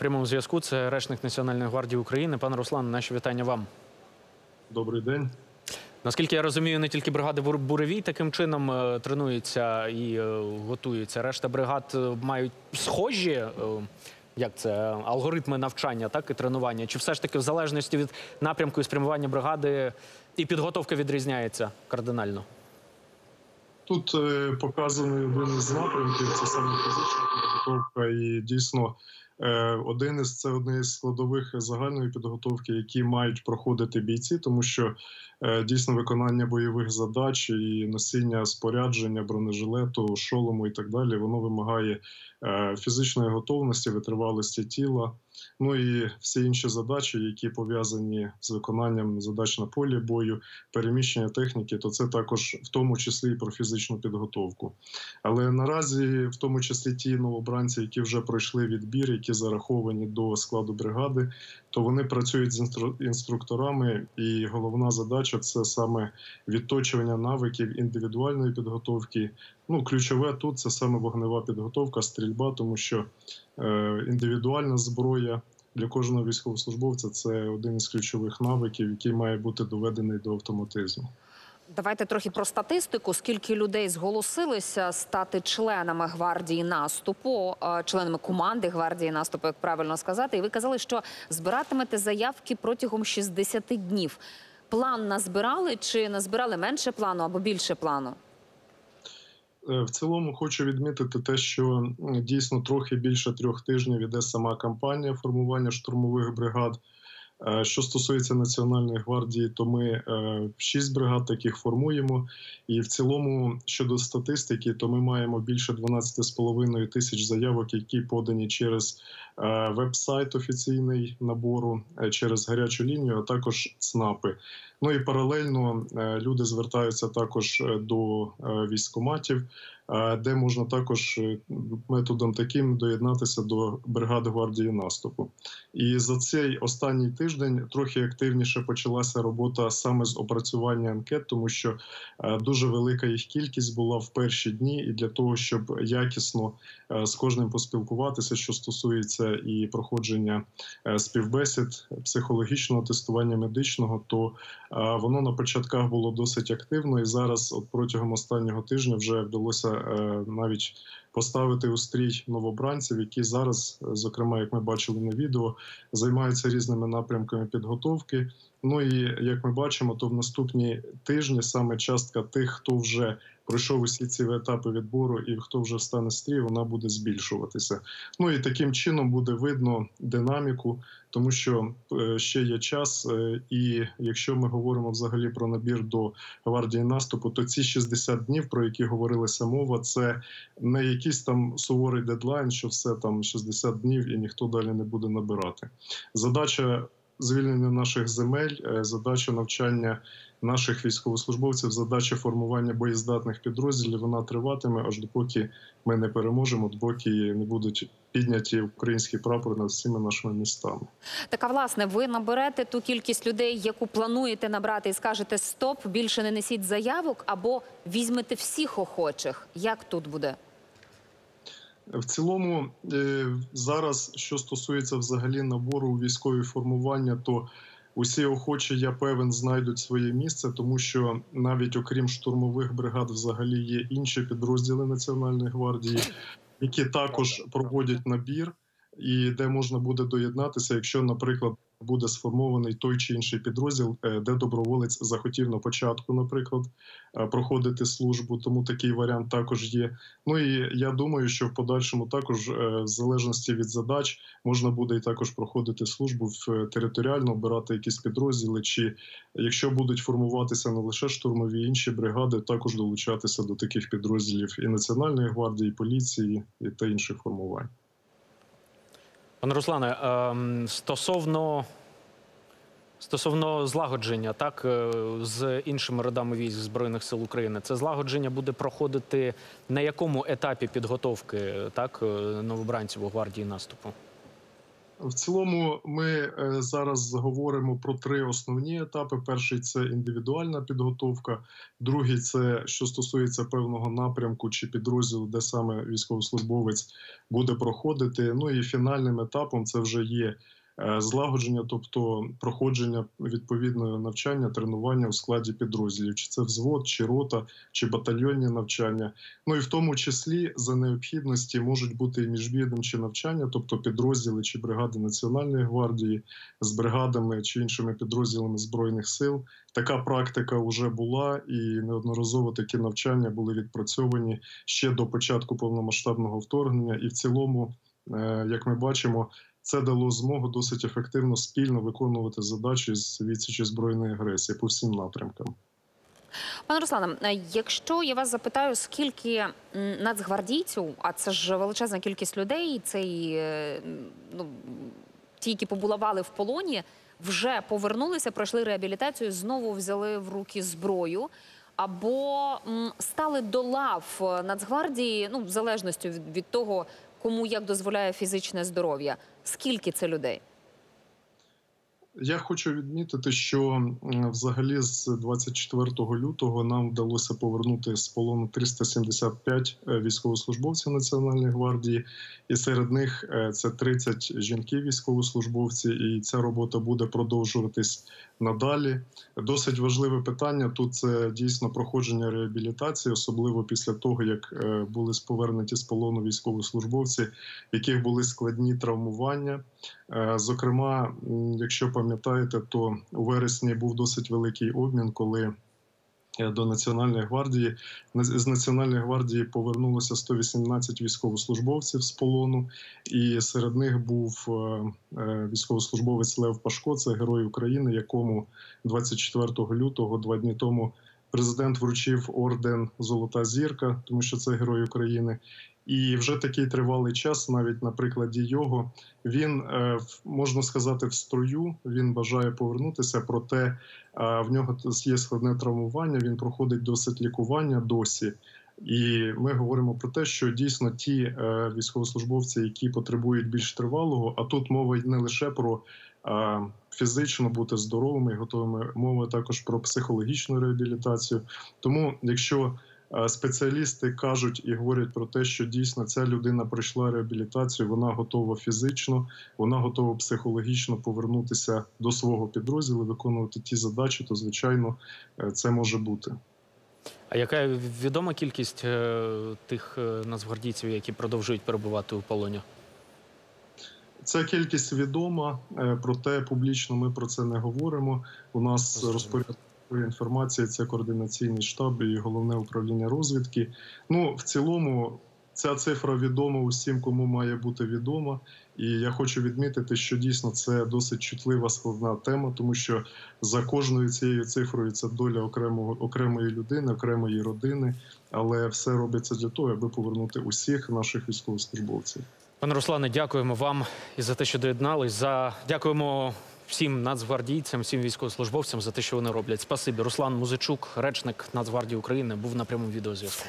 прямому зв'язку це речник Національної гвардії України. Пане Руслан, наші вітання вам. Добрий день. Наскільки я розумію, не тільки бригади «Буревій» таким чином тренуються і готуються. Решта бригад мають схожі, як це, алгоритми навчання, так, і тренування? Чи все ж таки в залежності від напрямку і спрямування бригади і підготовка відрізняється кардинально? Тут показаний один із напрямків, це саме фізична підготовка, і дійсно один із складових загальної підготовки, які мають проходити бійці, тому що дійсно виконання бойових задач і носіння спорядження, бронежилету, шолому і так далі, воно вимагає фізичної готовності, витривалості тіла, ну і всі інші задачі, які пов'язані з виконанням задач на полі бою, переміщення техніки, то це також в тому числі і про фізичну підготовку. Але наразі в тому числі ті новобранці, які вже пройшли відбір, які зараховані до складу бригади, то вони працюють з інструкторами, і головна задача – це саме відточування навиків індивідуальної підготовки. Ну, ключове тут – це саме вогнева підготовка, стрільба, тому що індивідуальна зброя для кожного військовослужбовця – це один із ключових навиків, який має бути доведений до автоматизму. Давайте трохи про статистику. Скільки людей зголосилися стати членами гвардії наступу, членами команди гвардії наступу, як правильно сказати. І ви казали, що збиратимете заявки протягом 60 днів. План назбирали чи назбирали менше плану або більше плану? В цілому хочу відмітити те, що дійсно трохи більше 3 тижнів іде сама кампанія формування штурмових бригад. Що стосується Національної гвардії, то ми 6 бригад таких формуємо. І в цілому, щодо статистики, то ми маємо більше 12,5 тисяч заявок, які подані через веб-сайт офіційний набору, через гарячу лінію, а також ЦНАПи. Ну і паралельно люди звертаються також до військкоматів, де можна також методом таким доєднатися до бригади гвардії наступу. І за цей останній тиждень трохи активніше почалася робота саме з опрацювання анкет, тому що дуже велика їх кількість була в перші дні, і для того, щоб якісно з кожним поспілкуватися, що стосується і проходження співбесід, психологічного тестування, медичного, то воно на початках було досить активно, і зараз от протягом останнього тижня вже вдалося навіть поставити у стрій новобранців, які зараз, зокрема, як ми бачили на відео, займаються різними напрямками підготовки. Ну і, як ми бачимо, то в наступні тижні саме частка тих, хто вже пройшов усі ці етапи відбору і хто вже стане стрій, вона буде збільшуватися. Ну і таким чином буде видно динаміку, тому що ще є час, і якщо ми говоримо взагалі про набір до гвардії наступу, то ці 60 днів, про які говорилася мова, це не якийсь там суворий дедлайн, що все там 60 днів і ніхто далі не буде набирати. Задача звільнення наших земель, задача навчання наших військовослужбовців, задача формування боєздатних підрозділів, вона триватиме, аж допоки ми не переможемо, допоки не будуть підняті українські прапори над всіми нашими містами. Так, а власне, ви наберете ту кількість людей, яку плануєте набрати, і скажете «стоп, більше не несіть заявок» або «візьмете всіх охочих». Як тут буде? В цілому, зараз, що стосується взагалі набору у військові формування, то усі охочі, я певен, знайдуть своє місце, тому що навіть окрім штурмових бригад взагалі є інші підрозділи Національної гвардії, які також проводять набір і де можна буде доєднатися, якщо, наприклад, буде сформований той чи інший підрозділ, де доброволець захотів на початку, наприклад, проходити службу, тому такий варіант також є. Ну і я думаю, що в подальшому також, в залежності від задач, можна буде і також проходити службу територіально, обирати якісь підрозділи, чи якщо будуть формуватися не лише штурмові, інші бригади, також долучатися до таких підрозділів і Національної гвардії, і поліції, і та інших формувань. Пане Руслане, стосовно злагодження, так, з іншими родами військ Збройних сил України, це злагодження буде проходити на якому етапі підготовки, так, новобранців у гвардії наступу? В цілому ми зараз говоримо про три основні етапи. Перший – це індивідуальна підготовка. Другий – це, що стосується певного напрямку чи підрозділу, де саме військовослужбовець буде проходити. Ну і фінальним етапом це вже є злагодження, тобто проходження відповідного навчання, тренування у складі підрозділів. Чи це взвод, чи рота, чи батальйонні навчання. Ну і в тому числі за необхідності можуть бути і міжвідомчі навчання, тобто підрозділи чи бригади Національної гвардії з бригадами чи іншими підрозділами Збройних сил. Така практика вже була і неодноразово такі навчання були відпрацьовані ще до початку повномасштабного вторгнення. І в цілому, як ми бачимо, це дало змогу досить ефективно спільно виконувати задачі з відсічі збройної агресії по всім напрямкам. Пане Руслане, якщо я вас запитаю, скільки нацгвардійців, а це ж величезна кількість людей, це і ті, які побували в полоні, вже повернулися, пройшли реабілітацію, знову взяли в руки зброю, або стали до лав Нацгвардії, в залежності від того, кому як дозволяє фізичне здоров'я. Скільки це людей? Я хочу відмітити, що взагалі з 24 лютого нам вдалося повернути з полону 375 військовослужбовців Національної гвардії. І серед них це 30 жінки-військовослужбовці. І ця робота буде продовжуватись надалі. Досить важливе питання тут – це дійсно проходження реабілітації, особливо після того, як були повернуті з полону військовослужбовці, яких були складні травмування. Зокрема, якщо пам'ятаєте, то у вересні був досить великий обмін, коли з Національної гвардії повернулося 118 військовослужбовців з полону. І серед них був військовослужбовець Лев Пашко, це Герой України, якому 24 лютого, 2 дні тому, президент вручив орден «Золота зірка», тому що це Герой України. І вже такий тривалий час, навіть на прикладі його, він, можна сказати, в строю, він бажає повернутися, проте в нього є складне травмування, він проходить досить лікування досі. І ми говоримо про те, що дійсно ті військовослужбовці, які потребують більш тривалого, а тут мова не лише про фізично бути здоровими і готовими, мова також про психологічну реабілітацію. Тому, якщо спеціалісти кажуть і говорять про те, що дійсно ця людина пройшла реабілітацію, вона готова фізично, вона готова психологічно повернутися до свого підрозділу, виконувати ті задачі, то, звичайно, це може бути. А яка відома кількість тих нацгвардійців, які продовжують перебувати у полоні? Ця кількість відома, проте публічно ми про це не говоримо. У нас розпорядок інформації – це координаційний штаб і головне управління розвідки. Ну, в цілому, ця цифра відома усім, кому має бути відома. І я хочу відмітити, що дійсно це досить чутлива, складна тема, тому що за кожною цією цифрою це доля окремої людини, окремої родини. Але все робиться для того, аби повернути усіх наших військовослужбовців. Пане Руслане, дякуємо вам і за те, що доєдналися. Дякуємо всім нацгвардійцям, всім військовослужбовцям за те, що вони роблять. Спасибі. Руслан Музичук, речник Нацгвардії України, був на прямому відеозв'язку.